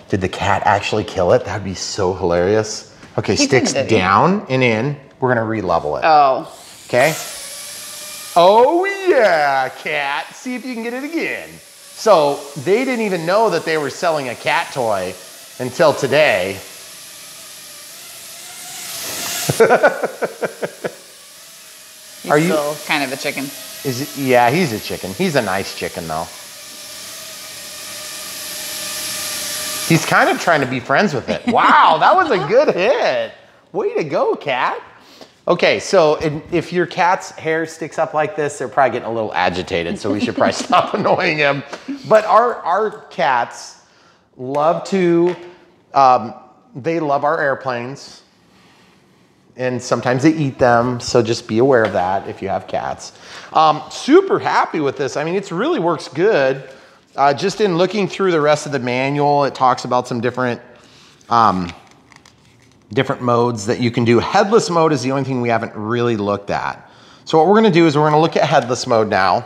Did the cat actually kill it? That'd be so hilarious. Okay, he sticks down and in. We're gonna re-level it. Oh. Okay. Oh yeah, cat. See if you can get it again. So they didn't even know that they were selling a cat toy until today. He's Are you still kind of a chicken? Is it, yeah, he's a chicken. He's a nice chicken though. He's kind of trying to be friends with it. Wow, that was a good hit. Way to go, cat. Okay, so if your cat's hair sticks up like this, they're probably getting a little agitated, so we should probably stop annoying him. But our, our cats love to, um, they love our airplanes, and sometimes they eat them, so just be aware of that if you have cats. Um, super happy with this. I mean, it really works good. Uh, just in looking through the rest of the manual, it talks about some different... Um, different modes that you can do. Headless mode is the only thing we haven't really looked at. So what we're gonna do is we're gonna look at headless mode now.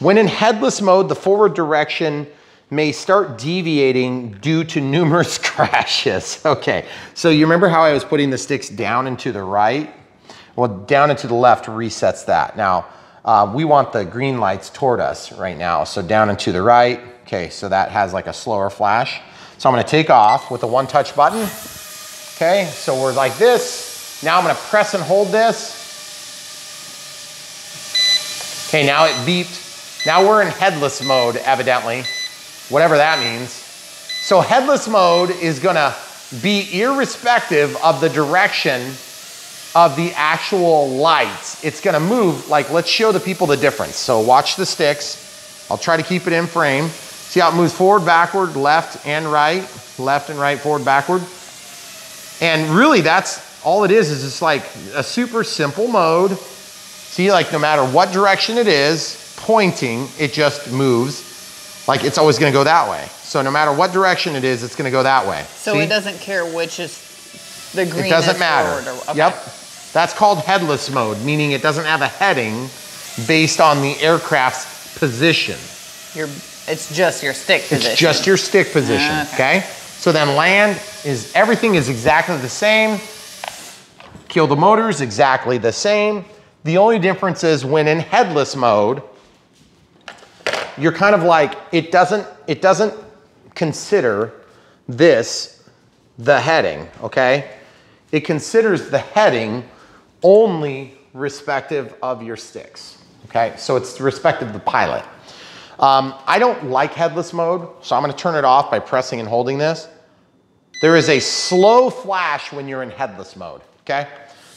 When in headless mode, the forward direction may start deviating due to numerous crashes. Okay, so you remember how I was putting the sticks down and to the right? Well, down and to the left resets that. Now, uh, we want the green lights toward us right now. So down and to the right. Okay, so that has like a slower flash. So I'm gonna take off with a one touch button. Okay, so we're like this. Now I'm gonna press and hold this. Okay, now it beeped. Now we're in headless mode, evidently, whatever that means. So headless mode is gonna be irrespective of the direction of the actual lights. It's gonna move, like, let's show the people the difference. So watch the sticks. I'll try to keep it in frame. See how it moves forward, backward, left and right, left and right, forward, backward. And really that's all it is, is it's like a super simple mode. See, like no matter what direction it is pointing, it just moves. Like it's always gonna go that way. So no matter what direction it is, it's gonna go that way. So see? It doesn't care which is the green. It doesn't matter. Or, okay. Yep. That's called headless mode, meaning it doesn't have a heading based on the aircraft's position. Your, it's just your stick position. It's just your stick position, ah, okay? okay? So then land is, everything is exactly the same. Kill the motors, exactly the same. The only difference is when in headless mode, you're kind of like, it doesn't, it doesn't consider this the heading, okay? It considers the heading only respective of your sticks, okay? So it's respective of the pilot. Um, I don't like headless mode, so I'm gonna turn it off by pressing and holding this. There is a slow flash when you're in headless mode, okay?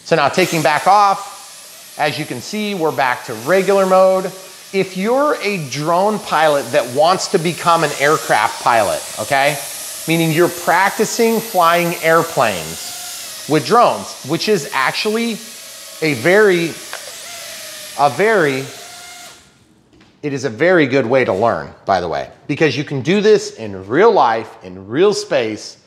So now taking back off, As you can see, we're back to regular mode. If you're a drone pilot that wants to become an aircraft pilot, okay? Meaning you're practicing flying airplanes with drones, which is actually a very, a very, it is a very good way to learn, by the way, because you can do this in real life, in real space,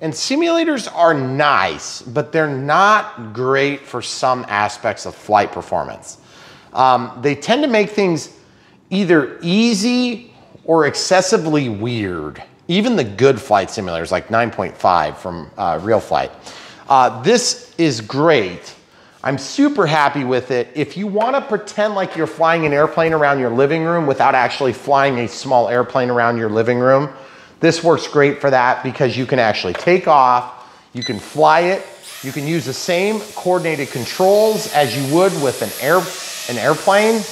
and simulators are nice, but they're not great for some aspects of flight performance. Um, they tend to make things either easy or excessively weird. Even the good flight simulators, like nine point five from uh, Real Flight. Uh, this is great. I'm super happy with it. If you wanna pretend like you're flying an airplane around your living room without actually flying a small airplane around your living room, this works great for that because you can actually take off, you can fly it, you can use the same coordinated controls as you would with an, air, an airplane.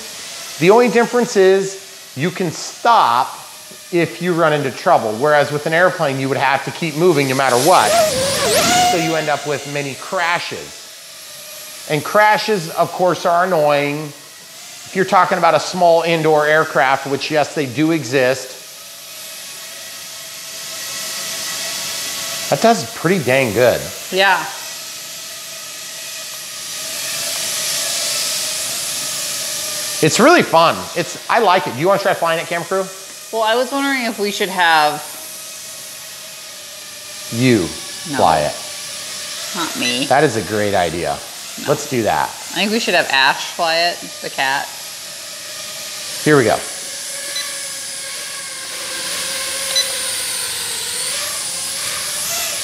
The only difference is you can stop if you run into trouble, whereas with an airplane, you would have to keep moving no matter what. So you end up with many crashes. And crashes, of course, are annoying. If you're talking about a small indoor aircraft, which yes, they do exist. That does pretty dang good. Yeah. It's really fun. It's, I like it. Do you want to try flying it, camera crew? Well, I was wondering if we should have... You no, fly it. Not me. That is a great idea. No. Let's do that. I think we should have Ash fly it, the cat. Here we go.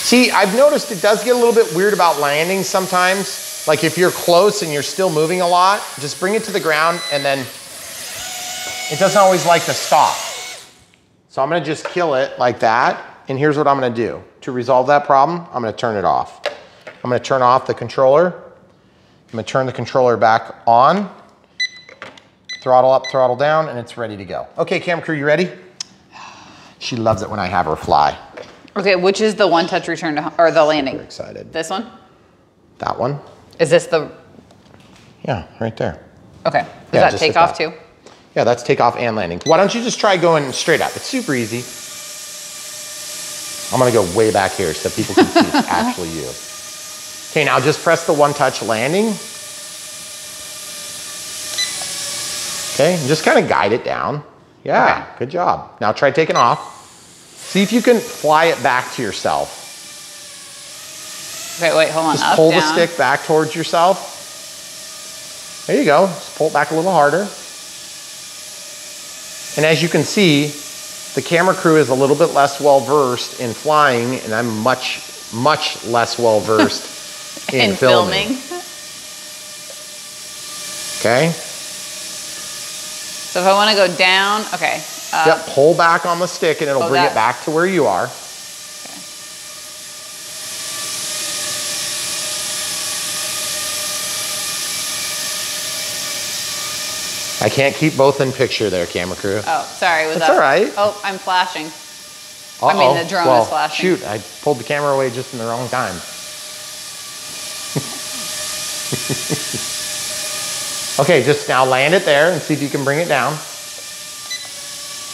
See, I've noticed it does get a little bit weird about landing sometimes. Like if you're close and you're still moving a lot, just bring it to the ground and then it doesn't always like to stop. So I'm gonna just kill it like that. And here's what I'm gonna do. To resolve that problem, I'm gonna turn it off. I'm gonna turn off the controller. I'm gonna turn the controller back on. Throttle up, throttle down, and it's ready to go. Okay, cam crew, you ready? She loves it when I have her fly. Okay, which is the one touch return to, or the landing? Super excited. This one? That one. Is this the? Yeah, right there. Okay, does yeah, that take off that. too? Yeah, that's takeoff and landing. Why don't you just try going straight up? It's super easy. I'm gonna go way back here so people can see it's actually you. Okay, now just press the one touch landing. Okay, and just kind of guide it down. Yeah, okay. Good job. Now try taking off. See if you can fly it back to yourself. Wait, wait, hold on. Just Up, pull down. the stick back towards yourself. There you go, just pull it back a little harder. And as you can see, the camera crew is a little bit less well-versed in flying, and I'm much, much less well-versed in, in filming. filming. Okay. So if I wanna go down, okay. Uh, yep, pull back on the stick and it'll oh, bring that. it back to where you are. I can't keep both in picture there, camera crew. Oh, sorry. Was That's that... all right. Oh, I'm flashing. Uh-oh. I mean, the drone well, is flashing. Shoot, I pulled the camera away just in the wrong time. Okay, just now land it there and see if you can bring it down.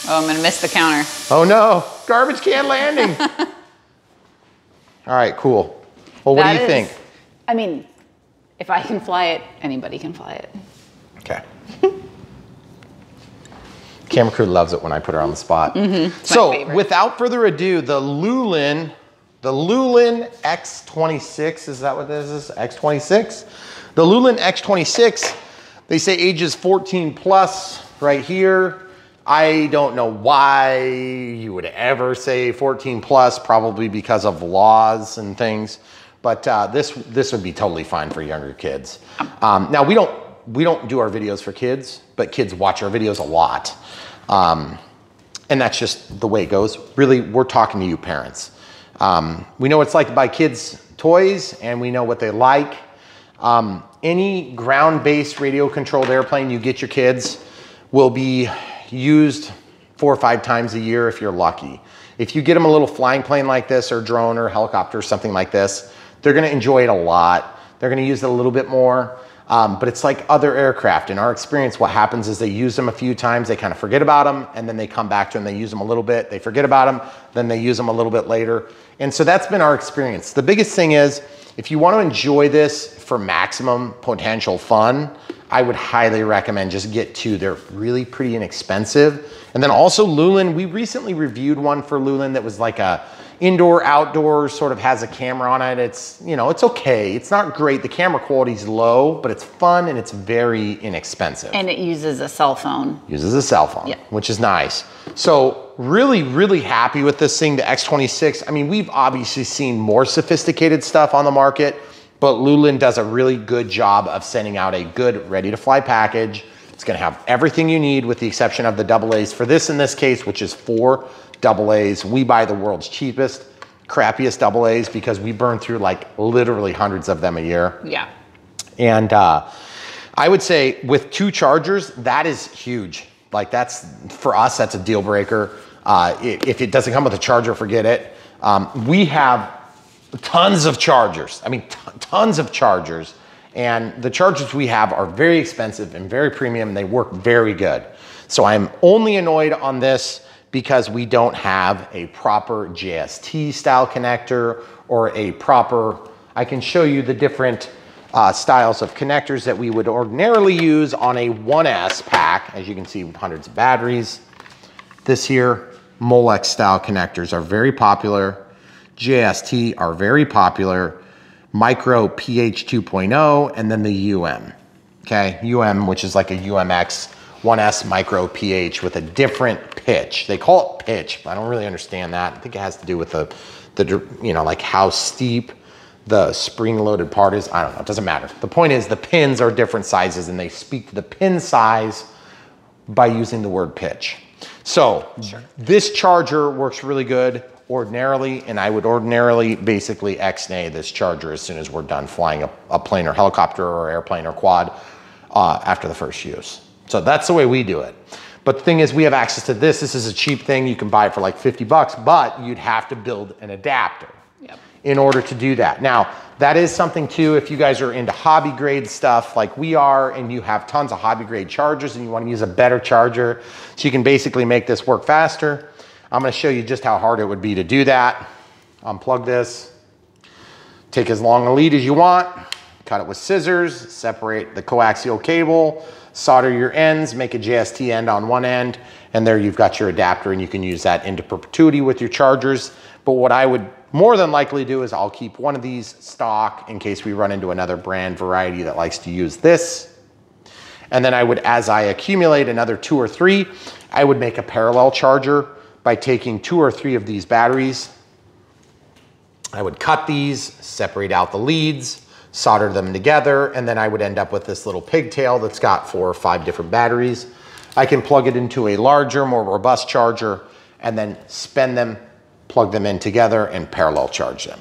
Oh, I'm going to miss the counter. Oh, no. Garbage can landing. All right, cool. Well, what that do you is, think? I mean, if I can fly it, anybody can fly it. Okay. Camera crew loves it when I put her on the spot. Mm-hmm. So without further ado, the Loolinn, the Loolinn X twenty-six, is that what this is? X twenty-six? The Loolinn X twenty-six, they say ages fourteen plus right here. I don't know why you would ever say fourteen plus, probably because of laws and things. But uh, this, this would be totally fine for younger kids. Um, now we don't, we don't do our videos for kids, but kids watch our videos a lot. Um, and that's just the way it goes. Really, we're talking to you parents. Um, we know what it's like to buy kids toys and we know what they like. Um, any ground-based radio controlled airplane you get your kids will be used four or five times a year if you're lucky. If you get them a little flying plane like this or drone or helicopter or something like this, they're gonna enjoy it a lot. They're gonna use it a little bit more. Um, but it's like other aircraft. In our experience, what happens is they use them a few times, they kind of forget about them, and then they come back to them, they use them a little bit, they forget about them, then they use them a little bit later. And so that's been our experience. The biggest thing is, if you want to enjoy this for maximum potential fun, I would highly recommend just get two. They're really pretty inexpensive. And then also Loolinn, we recently reviewed one for Loolinn that was like a indoor, outdoor, sort of has a camera on it. It's, you know, it's okay. It's not great. The camera quality's low, but it's fun and it's very inexpensive. And it uses a cell phone. Uses a cell phone, yeah. Which is nice. So really, really happy with this thing, the X twenty-six. I mean, we've obviously seen more sophisticated stuff on the market, but Loolinn does a really good job of sending out a good ready-to-fly package. It's gonna have everything you need with the exception of the double A's for this in this case, which is four double A's. We buy the world's cheapest, crappiest double A's because we burn through like literally hundreds of them a year. Yeah. And uh, I would say with two chargers, that is huge. Like that's, for us, that's a deal breaker. Uh, if it doesn't come with a charger, forget it. Um, we have tons of chargers. I mean, tons of chargers. And the chargers we have are very expensive and very premium. And they work very good. So I'm only annoyed on this because we don't have a proper J S T style connector or a proper, I can show you the different uh, styles of connectors that we would ordinarily use on a one S pack. As you can see, hundreds of batteries. This here, Molex style connectors are very popular. J S T are very popular. Micro P H two point oh, and then the U M, okay? U M, which is like a U M X, one S micro P H with a different pitch. They call it pitch, but I don't really understand that. I think it has to do with the, the you know, like how steep the spring-loaded part is. I don't know, it doesn't matter. The point is the pins are different sizes and they speak to the pin size by using the word pitch. So sure. This charger works really good. Ordinarily, and I would ordinarily basically X-nay this charger as soon as we're done flying a, a plane or helicopter or airplane or quad uh, after the first use. So that's the way we do it. But the thing is, we have access to this. This is a cheap thing. You can buy it for like fifty bucks, but you'd have to build an adapter yep. in order to do that. Now, that is something too, if you guys are into hobby grade stuff like we are, and you have tons of hobby grade chargers and you want to use a better charger so you can basically make this work faster. I'm gonna show you just how hard it would be to do that. Unplug this, take as long a lead as you want, cut it with scissors, separate the coaxial cable, solder your ends, make a J S T end on one end, and there you've got your adapter and you can use that into perpetuity with your chargers. But what I would more than likely do is I'll keep one of these stock in case we run into another brand variety that likes to use this. And then I would, as I accumulate another two or three, I would make a parallel charger by taking two or three of these batteries. I would cut these, separate out the leads, solder them together, and then I would end up with this little pigtail that's got four or five different batteries. I can plug it into a larger, more robust charger, and then spin them, plug them in together, and parallel charge them.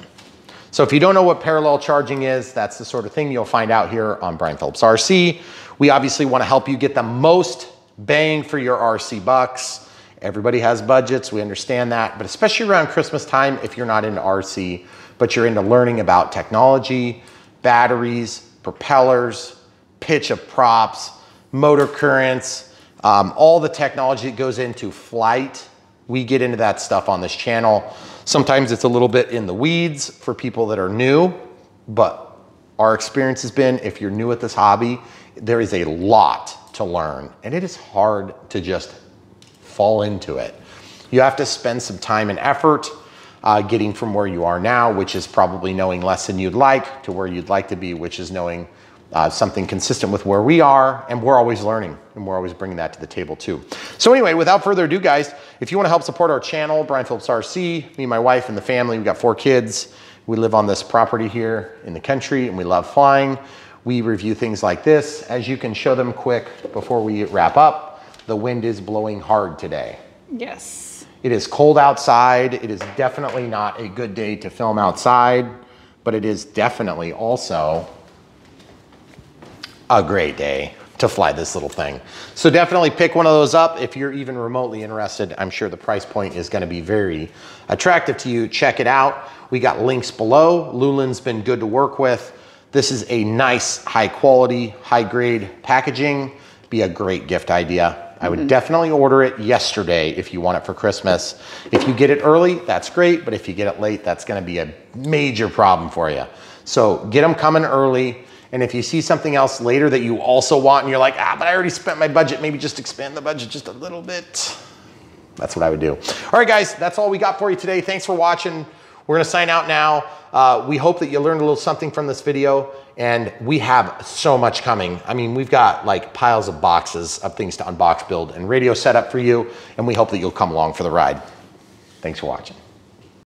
So if you don't know what parallel charging is, that's the sort of thing you'll find out here on Brian Phillips R C. We obviously wanna help you get the most bang for your R C bucks. Everybody has budgets, we understand that, but especially around Christmas time, if you're not into R C, but you're into learning about technology, batteries, propellers, pitch of props, motor currents, um, all the technology that goes into flight, we get into that stuff on this channel. Sometimes it's a little bit in the weeds for people that are new, but our experience has been, if you're new at this hobby, there is a lot to learn, and it is hard to just fall into it. You have to spend some time and effort uh, getting from where you are now, which is probably knowing less than you'd like, to where you'd like to be, which is knowing uh, something consistent with where we are. And we're always learning and we're always bringing that to the table too. So anyway, without further ado, guys, if you want to help support our channel, Brian Phillips R C, me, my wife, and the family, we've got four kids. We live on this property here in the country and we love flying. We review things like this. As you can show them quick before we wrap up, the wind is blowing hard today. Yes. It is cold outside. It is definitely not a good day to film outside, but it is definitely also a great day to fly this little thing. So definitely pick one of those up if you're even remotely interested. I'm sure the price point is gonna be very attractive to you. Check it out. We got links below. Loolinn's been good to work with. This is a nice, high quality, high grade packaging. Be a great gift idea. I would mm-hmm. definitely order it yesterday if you want it for Christmas. If you get it early, that's great, but if you get it late, that's gonna be a major problem for you. So get them coming early, and if you see something else later that you also want and you're like, ah, but I already spent my budget, maybe just expand the budget just a little bit. That's what I would do. All right, guys, that's all we got for you today. Thanks for watching. We're gonna sign out now. Uh, we hope that you learned a little something from this video, and we have so much coming. I mean, we've got like piles of boxes of things to unbox, build, and radio setup for you, and we hope that you'll come along for the ride. Thanks for watching.